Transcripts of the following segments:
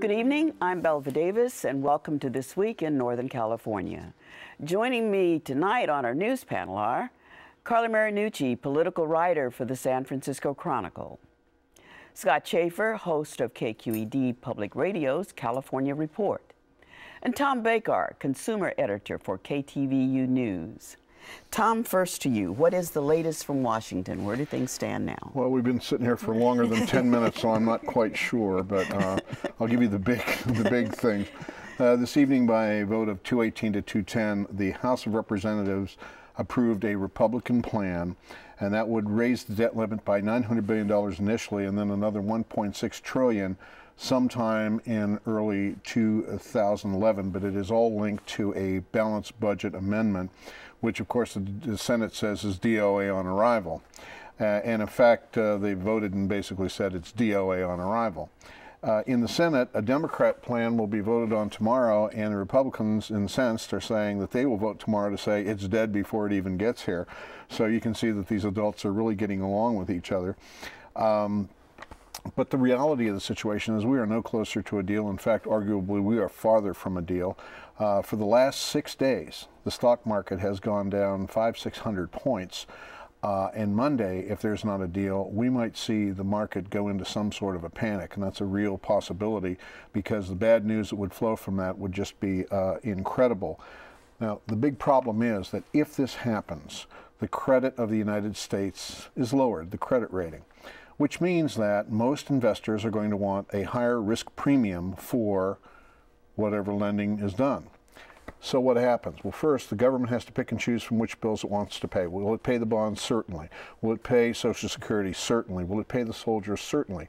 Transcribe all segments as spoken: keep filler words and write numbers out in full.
Good evening. I'm Belva Davis, and welcome to This Week in Northern California. Joining me tonight on our news panel are Carla Marinucci, political writer for the San Francisco Chronicle; Scott Shaffer, host of K Q E D Public Radio's California Report; and Tom Vacar, consumer editor for K T V U News. Tom, first to you. What is the latest from Washington? Where do things stand now? Well, we've been sitting here for longer than ten minutes, so I'm not quite sure, but uh, I'll give you the big, the big things. Uh, this evening, by a vote of two eighteen to two ten, the House of Representatives approved a Republican plan, and that would raise the debt limit by nine hundred billion dollars initially, and then another one point six trillion dollars sometime in early two thousand eleven. But it is all linked to a balanced budget amendment, which of course the Senate says is D O A on arrival. Uh, and in fact, uh, they voted and basically said it's D O A on arrival. Uh, in the Senate, a Democrat plan will be voted on tomorrow, and the Republicans, incensed, are saying that they will vote tomorrow to say it's dead before it even gets here. So you can see that these adults are really getting along with each other. Um, But the reality of the situation is we are no closer to a deal. In fact, arguably, we are farther from a deal. Uh, for the last six days, the stock market has gone down five, six hundred points. Uh, and Monday, if there's not a deal, we might see the market go into some sort of a panic. And that's a real possibility, because the bad news that would flow from that would just be uh, incredible. Now, the big problem is that if this happens, the credit of the United States is lowered, the credit rating, which means that most investors are going to want a higher risk premium for whatever lending is done. So what happens? Well, first, the government has to pick and choose from which bills it wants to pay. Will it pay the bonds? Certainly. Will it pay Social Security? Certainly. Will it pay the soldiers? Certainly.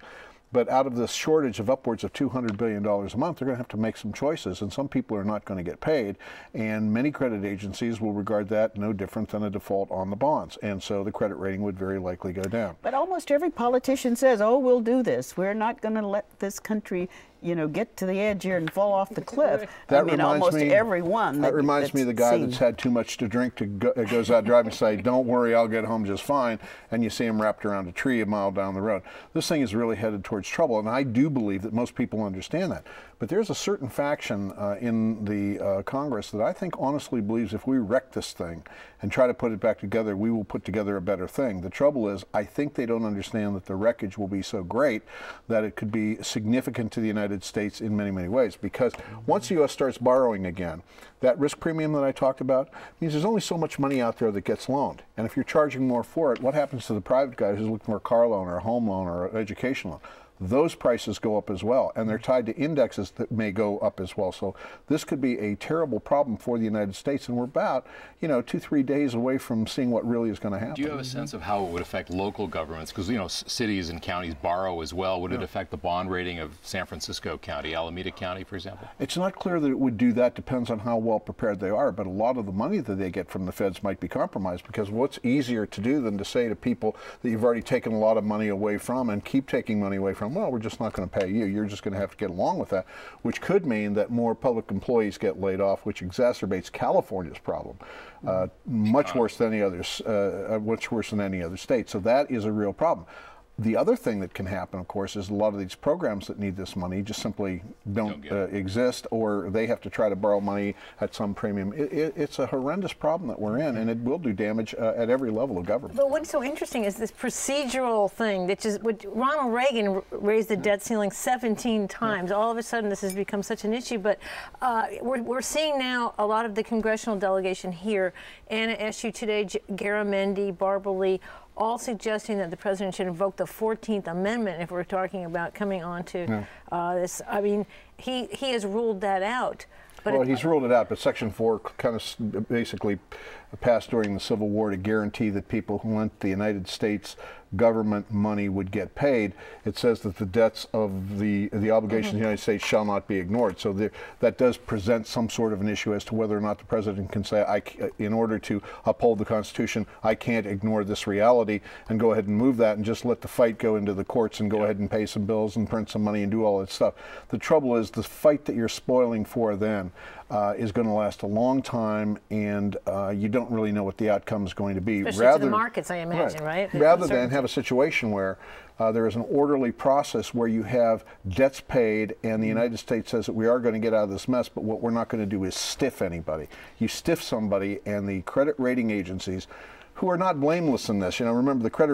But out of this shortage of upwards of two hundred billion dollars a month, they're going to have to make some choices, and some people are not going to get paid, and many credit agencies will regard that no different than a default on the bonds, and so the credit rating would very likely go down. But almost every politician says, oh, we'll do this. We're not going to let this country, you know, get to the edge here and fall off the cliff. That I mean, reminds almost me, everyone. That, that reminds me of the guy seen. that's had too much to drink to go, goes out driving and say, don't worry, I'll get home just fine, and you see him wrapped around a tree a mile down the road. This thing is really headed towards trouble, and I do believe that most people understand that. But there's a certain faction uh, in the uh, Congress that I think honestly believes if we wreck this thing and try to put it back together, we will put together a better thing. The trouble is, I think they don't understand that the wreckage will be so great that it could be significant to the United States in many, many ways, because once the U S starts borrowing again, that risk premium that I talked about means there's only so much money out there that gets loaned. And if you're charging more for it, what happens to the private guy who's looking for a car loan or a home loan or an education loan? Those prices go up as well, and they're tied to indexes that may go up as well. So this could be a terrible problem for the United States, and we're about, you know, two, three days away from seeing what really is going to happen. Do you have a sense of how it would affect local governments? Because, you know, cities and counties borrow as well. Would yeah. it affect the bond rating of San Francisco County, Alameda County, for example? It's not clear that it would do that. Depends on how well prepared they are, but a lot of the money that they get from the feds might be compromised, because what's easier to do than to say to people that you've already taken a lot of money away from and keep taking money away from, well, we're just not going to pay you. You're just going to have to get along with that, which could mean that more public employees get laid off, which exacerbates California's problem, uh, much worse than any others, uh, much worse than any other state. So that is a real problem. The other thing that can happen, of course, is a lot of these programs that need this money just simply don't, don't uh, exist, or they have to try to borrow money at some premium. It, it, it's a horrendous problem that we're in, and it will do damage uh, at every level of government. But what's so interesting is this procedural thing that just, Ronald Reagan raised the yeah. debt ceiling seventeen times. Yeah. All of a sudden, this has become such an issue. But uh, we're, we're seeing now a lot of the congressional delegation here, Anna Eshoo today, J Garamendi, Barbara Lee, all suggesting that the president should invoke the fourteenth Amendment if we're talking about coming on to yeah. uh, this. I mean, he, he has ruled that out. But well, it, he's ruled it out, but Section four kind of basically passed during the Civil War to guarantee that people who lent the United States government money would get paid. It says that the debts of the, the obligations mm-hmm. of the United States shall not be ignored. So there, that does present some sort of an issue as to whether or not the president can say, I, in order to uphold the Constitution, I can't ignore this reality and go ahead and move that and just let the fight go into the courts and go yeah. ahead and pay some bills and print some money and do all that stuff. The trouble is the fight that you're spoiling for then uh, is going to last a long time, and uh, you don't really know what the outcome is going to be. Especially rather, to the markets, I imagine, right? right? Rather than have a situation where uh, there is an orderly process where you have debts paid, and the United States says that we are going to get out of this mess, but what we're not going to do is stiff anybody. You stiff somebody, and the credit rating agencies, who are not blameless in this. You know, remember, the credit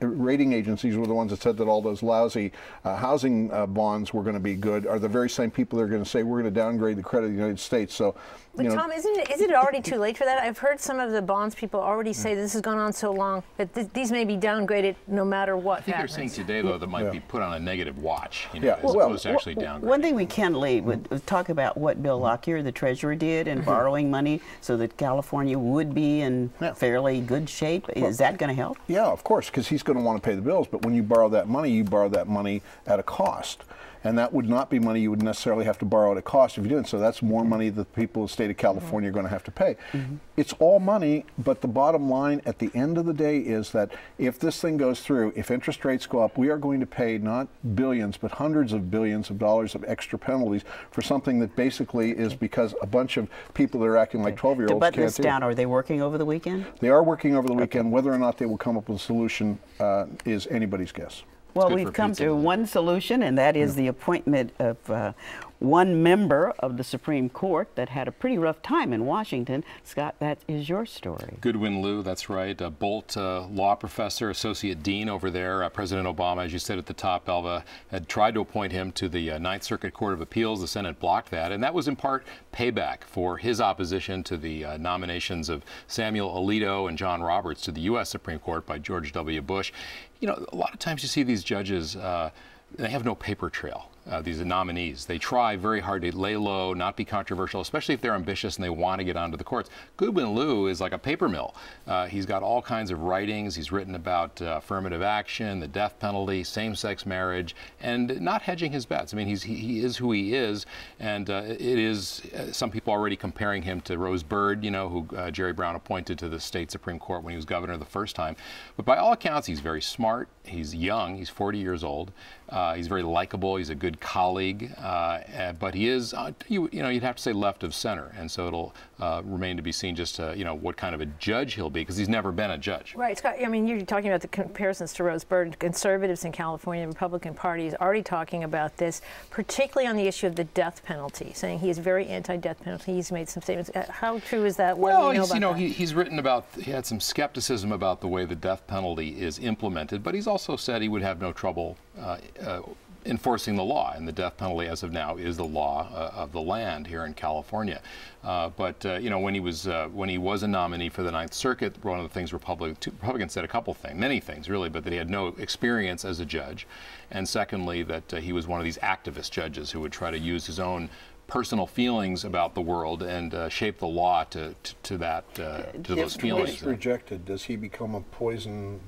rating agencies were the ones that said that all those lousy uh, housing uh, bonds were going to be good, are the very same people that are going to say, we're going to downgrade the credit of the United States. So, but you know, Tom, isn't it, isn't it already too late for that? I've heard some of the bonds people already say this has gone on so long that th these may be downgraded no matter what I think happens. They're saying today, though, that might yeah. be put on a negative watch, you know, yeah. as well, opposed well, to actually well, downgraded. One thing we can leave with, with talk about what Bill Lockyer, the treasurer, did in borrowing money so that California would be in yeah. fairly good shape. Is well, that going to help? Yeah, of course, because he's going to want to pay the bills. But when you borrow that money, you borrow that money at a cost. And that would not be money you would necessarily have to borrow at a cost if you didn't. So that's more money that the people of the state of California are going to have to pay. Mm-hmm. It's all money, but the bottom line at the end of the day is that if this thing goes through, if interest rates go up, we are going to pay not billions, but hundreds of billions of dollars of extra penalties for something that basically is because a bunch of people that are acting like twelve-year-olds can't do. To button this down, are they working over the weekend? They are working over the weekend. Whether or not they will come up with a solution uh, is anybody's guess. Well, we've come to one solution, and that is yeah. the appointment of uh, one member of the Supreme Court that had a pretty rough time in Washington. Scott, that is your story. Goodwin Liu, that's right, a Bolt uh, law professor, associate dean over there. Uh, President Obama, as you said at the top, Belva, had tried to appoint him to the uh, Ninth Circuit Court of Appeals. The Senate blocked that, and that was in part payback for his opposition to the uh, nominations of Samuel Alito and John Roberts to the U S Supreme Court by George W. Bush. You know, a lot of times you see these judges, uh, they have no paper trail. Uh, these are nominees. They try very hard to lay low, not be controversial, especially if they're ambitious and they want to get onto the courts. Goodwin Liu is like a paper mill. Uh, he's got all kinds of writings. He's written about uh, affirmative action, the death penalty, same-sex marriage, and not hedging his bets. I mean, he's, he, he is who he is, and uh, it is uh, some people already comparing him to Rose Bird, you know, who uh, Jerry Brown appointed to the state Supreme Court when he was governor the first time. But by all accounts, he's very smart. He's young. He's forty years old. Uh, he's very likable. He's a good colleague, uh, but he is, uh, you, you know, you'd have to say left of center, and so it'll uh, remain to be seen just, uh, you know, what kind of a judge he'll be, because he's never been a judge. Right, Scott, I mean, you're talking about the comparisons to Rose Bird. Conservatives in California, the Republican Party is already talking about this, particularly on the issue of the death penalty, saying he is very anti-death penalty. He's made some statements. How true is that? What well, do you know, he's, you know he, he's written about, he had some skepticism about the way the death penalty is implemented, but he's also said he would have no trouble uh, uh, enforcing the law, and the death penalty as of now is the law uh, of the land here in California. Uh, but uh, you know, when he was uh, when he was a nominee for the Ninth Circuit, one of the things Republic, Republicans said a couple things, many things really, but that he had no experience as a judge, and secondly that uh, he was one of these activist judges who would try to use his own personal feelings about the world and uh, shape the law to to, to that uh, to those feelings. If he's rejected, does he become a poison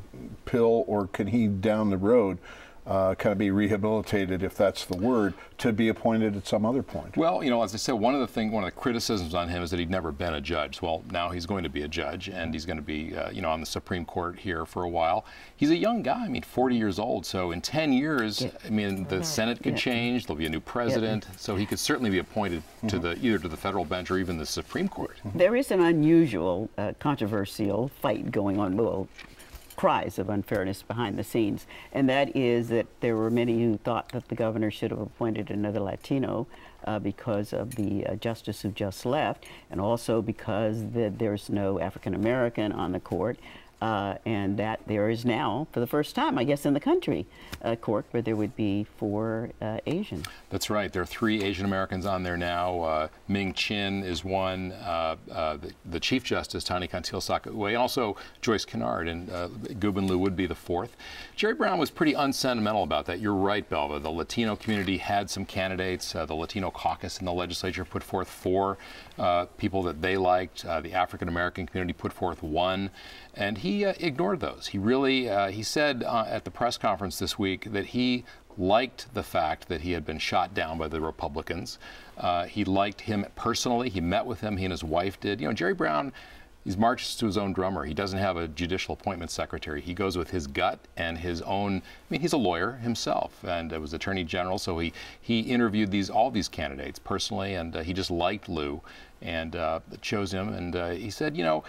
pill, or can he down the road Uh, kind of be rehabilitated, if that's the word, to be appointed at some other point? Well, you know, as I said, one of the thing, one of the criticisms on him is that he'd never been a judge. Well, now he's going to be a judge, and he's going to be, uh, you know, on the Supreme Court here for a while. He's a young guy. I mean, forty years old. So in ten years, yeah. I mean, the yeah. Senate could yeah. change. There'll be a new president. Yeah. So he could certainly be appointed mm-hmm. to the either to the federal bench or even the Supreme Court. Mm-hmm. There is an unusual, uh, controversial fight going on. Well, cries of unfairness behind the scenes, and that is that there were many who thought that the governor should have appointed another Latino uh, because of the uh, justice who just left, and also because that there's no African American on the court, uh, and that there is now, for the first time, I guess, in the country, a court where there would be four uh, Asian. That's right. There are three Asian Americans on there now. Uh, Ming Chin is one, uh, uh, the, the Chief Justice, Tani Cantil-Sakauye, and also Joyce Kennard, and uh, Goodwin Liu would be the fourth. Jerry Brown was pretty unsentimental about that. You're right, Belva. The Latino community had some candidates. Uh, the Latino caucus in the legislature put forth four uh, people that they liked. Uh, the African American community put forth one. And he uh, ignored those. He really, uh, he said uh, at the press conference this week that he liked the fact that he had been shot down by the Republicans. Uh, he liked him personally. He met with him, he and his wife did. You know, Jerry Brown He marches to his own drummer. He doesn't have a judicial appointment secretary. He goes with his gut and his own. I mean, he's a lawyer himself and uh, was attorney general, so he he interviewed these all these candidates personally, and uh, he just liked Liu and uh, chose him. And uh, he said, you know,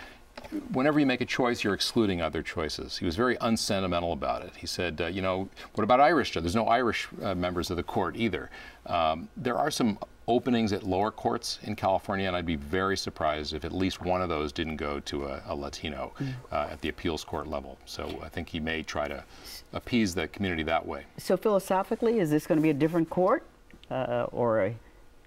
whenever you make a choice, you're excluding other choices. He was very unsentimental about it. He said, uh, you know, what about Irish? There's no Irish uh, members of the court either. Um, there are some openings at lower courts in California, and I'd be very surprised if at least one of those didn't go to a, a Latino uh, at the appeals court level. So I think he may try to appease the community that way. So philosophically, is this going to be a different court, uh, or a,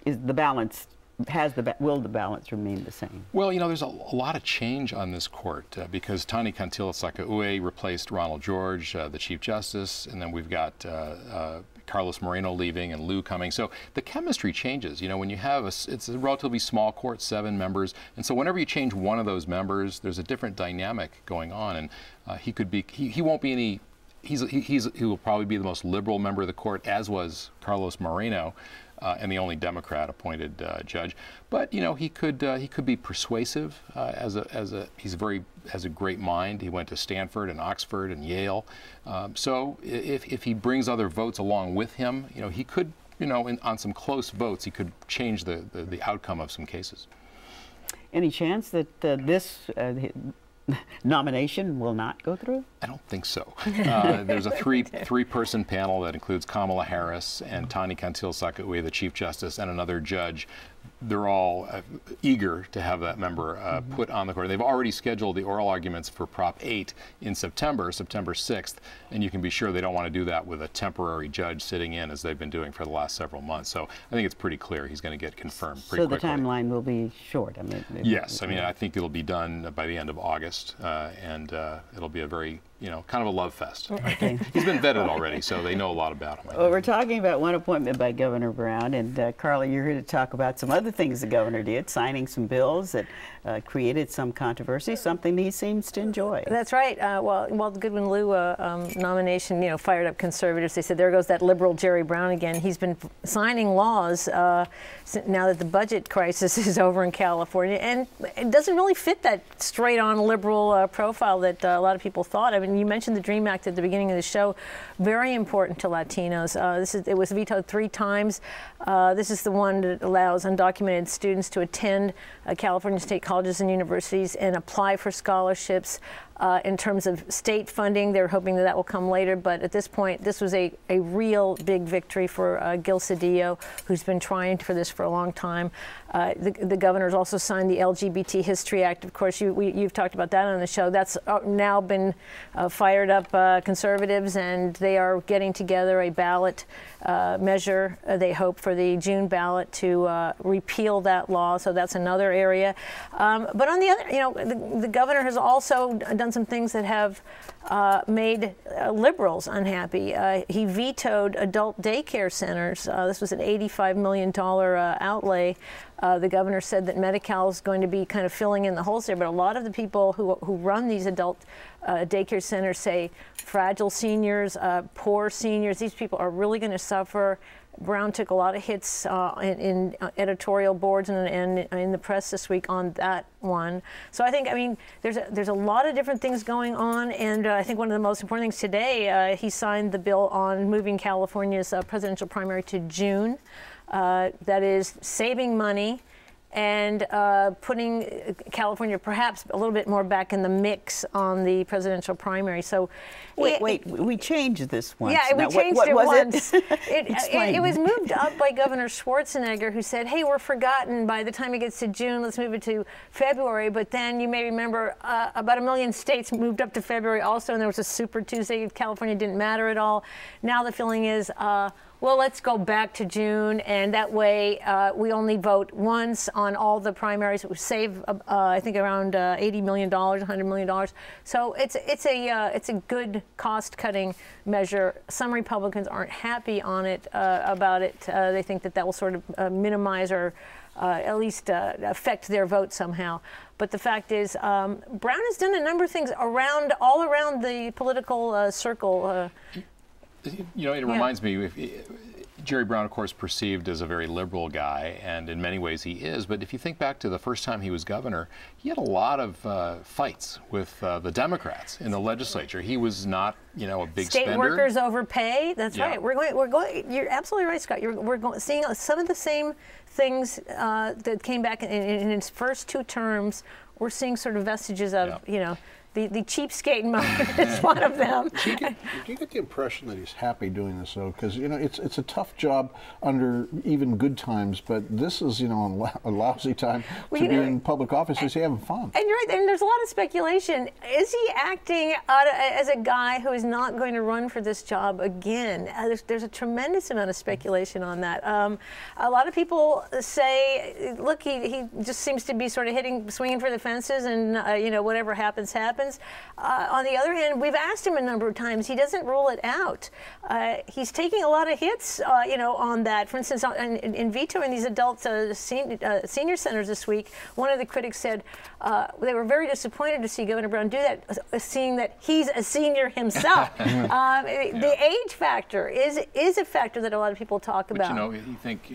is the balance? Has the will the balance remain the same? Well, you know, there's a, a lot of change on this court uh, because Tani Cantil-Sakauye replaced Ronald George, uh, the Chief Justice, and then we've got uh, uh, Carlos Moreno leaving and Liu coming. So the chemistry changes. You know, when you have a, it's a relatively small court, seven members, and so whenever you change one of those members, there's a different dynamic going on, and uh, he could be he, he won't be any. He's he, he's he will probably be the most liberal member of the court, as was Carlos Moreno. Uh, and the only Democrat appointed uh, judge, but you know he could uh, he could be persuasive uh, as a as a he's very has a great mind. He went to Stanford and Oxford and Yale, um, so if if he brings other votes along with him, you know he could you know in, on some close votes he could change the the, the outcome of some cases. Any chance that uh, this uh, nomination will not go through? I don't think so. Uh, there's a three three person panel that includes Kamala Harris and Tani Cantil-Sakauye, the Chief Justice, and another judge. They're all uh, eager to have that member uh, mm-hmm. put on the court. They've already scheduled the oral arguments for Prop eight in September, September sixth, and you can be sure they don't want to do that with a temporary judge sitting in as they've been doing for the last several months. So I think it's pretty clear he's going to get confirmed pretty quickly. So the timeline will be short. I mean, yes, I mean, I think it'll be done by the end of August, uh, and uh, it'll be a very, you know, kind of a love fest. I think. He's been vetted already, so they know a lot about him. Well, we're talking about one appointment by Governor Brown, and uh, Carla, you're here to talk about some other things the governor did, signing some bills that uh, created some controversy, something he seems to enjoy. That's right. Uh, well, well, the Goodwin Liu uh, um, nomination, you know, fired up conservatives. They said, there goes that liberal Jerry Brown again. He's been signing laws uh, now that the budget crisis is over in California, and it doesn't really fit that straight-on liberal uh, profile that uh, a lot of people thought. I mean, you mentioned the Dream Act at the beginning of the show, very important to Latinos. Uh, this is, it was vetoed three times. Uh, this is the one that allows undocumented students to attend uh, California state colleges and universities and apply for scholarships. Uh, in terms of state funding, they're hoping that that will come later, but at this point, this was a, a real big victory for uh, Gil Cedillo, who's been trying for this for a long time. Uh, the, the governor's also signed the L G B T History Act. Of course, you, we, you've talked about that on the show. That's now been uh, fired up uh, conservatives, and they are getting together a ballot uh, measure, uh, they hope, for the June ballot to uh, repeal that law, so that's another area. Um, but on the other, you know, the, the governor has also done some things that have uh, made uh, liberals unhappy. Uh, he vetoed adult daycare centers. Uh, this was an eighty-five million dollars uh, outlay. Uh, the governor said that Medi-Cal is going to be kind of filling in the holes there, but a lot of the people who, who run these adult uh, daycare centers say fragile seniors, uh, poor seniors, these people are really going to suffer. Brown took a lot of hits uh, in, in editorial boards and, and in the press this week on that one. So I think, I mean, there's a, there's a lot of different things going on, and uh, I think one of the most important things today, uh, he signed the bill on moving California's uh, presidential primary to June. Uh, that is saving money and uh, putting California perhaps a little bit more back in the mix on the presidential primary. So, wait, it, wait, we changed this once. Yeah, now, we changed what, what it was once. It? it, it, it was moved up by Governor Schwarzenegger, who said, "Hey, we're forgotten. By the time it gets to June, let's move it to February." But then you may remember uh, about a million states moved up to February also, and there was a Super Tuesday. California didn't matter at all. Now the feeling is, Uh, well, let's go back to June, and that way uh, we only vote once on all the primaries. It would save, uh, I think, around uh, eighty million dollars, one hundred million dollars. So it's it's a uh, it's a good cost-cutting measure. Some Republicans aren't happy on it uh, about it. Uh, they think that that will sort of uh, minimize or uh, at least uh, affect their vote somehow. But the fact is, um, Brown has done a number of things around all around the political uh, circle. Uh, You know, it reminds yeah. me, if, Jerry Brown, of course, perceived as a very liberal guy, and in many ways he is. But if you think back to the first time he was governor, he had a lot of uh, fights with uh, the Democrats in the legislature. He was not, you know, a big state spender. Workers overpay. That's yeah. right. We're going. We're going. You're absolutely right, Scott. You're, we're going, seeing some of the same things uh, that came back in, in his first two terms. We're seeing sort of vestiges of, yeah. you know. The, the cheapskate moment is one of them. Do you, get, do you get the impression that he's happy doing this, though? Because, you know, it's it's a tough job under even good times, but this is, you know, a lousy time well, to be know, in public office. Is he having fun? And you're right, and there's a lot of speculation. Is he acting out of, as a guy who is not going to run for this job again? Uh, there's, there's a tremendous amount of speculation on that. Um, a lot of people say, look, he, he just seems to be sort of hitting, swinging for the fences, and, uh, you know, whatever happens, happens. Uh, on the other hand, we've asked him a number of times. He doesn't rule it out. Uh, he's taking a lot of hits, uh, you know, on that. For instance, on, in, in vetoing these adult uh, sen uh, senior centers this week, one of the critics said uh, they were very disappointed to see Governor Brown do that, uh, seeing that he's a senior himself. um, yeah. The age factor is is a factor that a lot of people talk but about. You know, you think.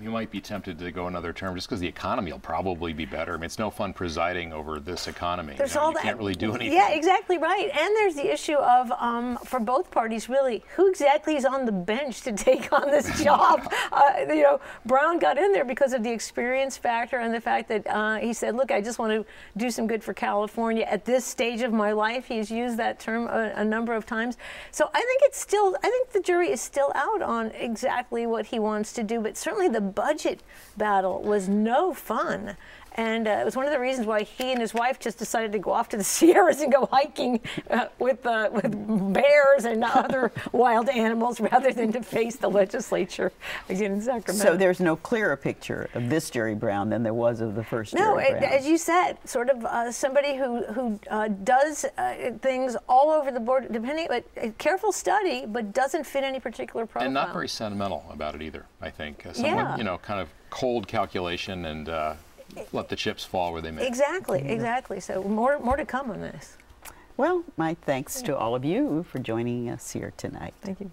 You might be tempted to go another term just because the economy will probably be better. I mean, it's no fun presiding over this economy. There's you know, all you that, can't really do anything. Yeah, exactly right. And there's the issue of, um, for both parties, really, who exactly is on the bench to take on this job? yeah. uh, you know, Brown got in there because of the experience factor and the fact that uh, he said, look, I just want to do some good for California at this stage of my life. He's used that term a, a number of times. So I think it's still, I think the jury is still out on exactly what he wants to do, but certainly the budget battle was no fun, and uh, it was one of the reasons why he and his wife just decided to go off to the Sierras and go hiking uh, with uh, with bears and other wild animals rather than to face the legislature again in Sacramento. So there's no clearer picture of this Jerry Brown than there was of the first no, Jerry it, Brown. No, as you said, sort of uh, somebody who who uh, does uh, things all over the board, depending, but uh, careful study, but doesn't fit any particular profile. And not very sentimental about it either. I think uh, someone, yeah. you know, kind of cold calculation and. Uh, Let the chips fall where they may. Exactly, exactly. So more, more to come on this. Well, my thanks to all of you for joining us here tonight. Thank you.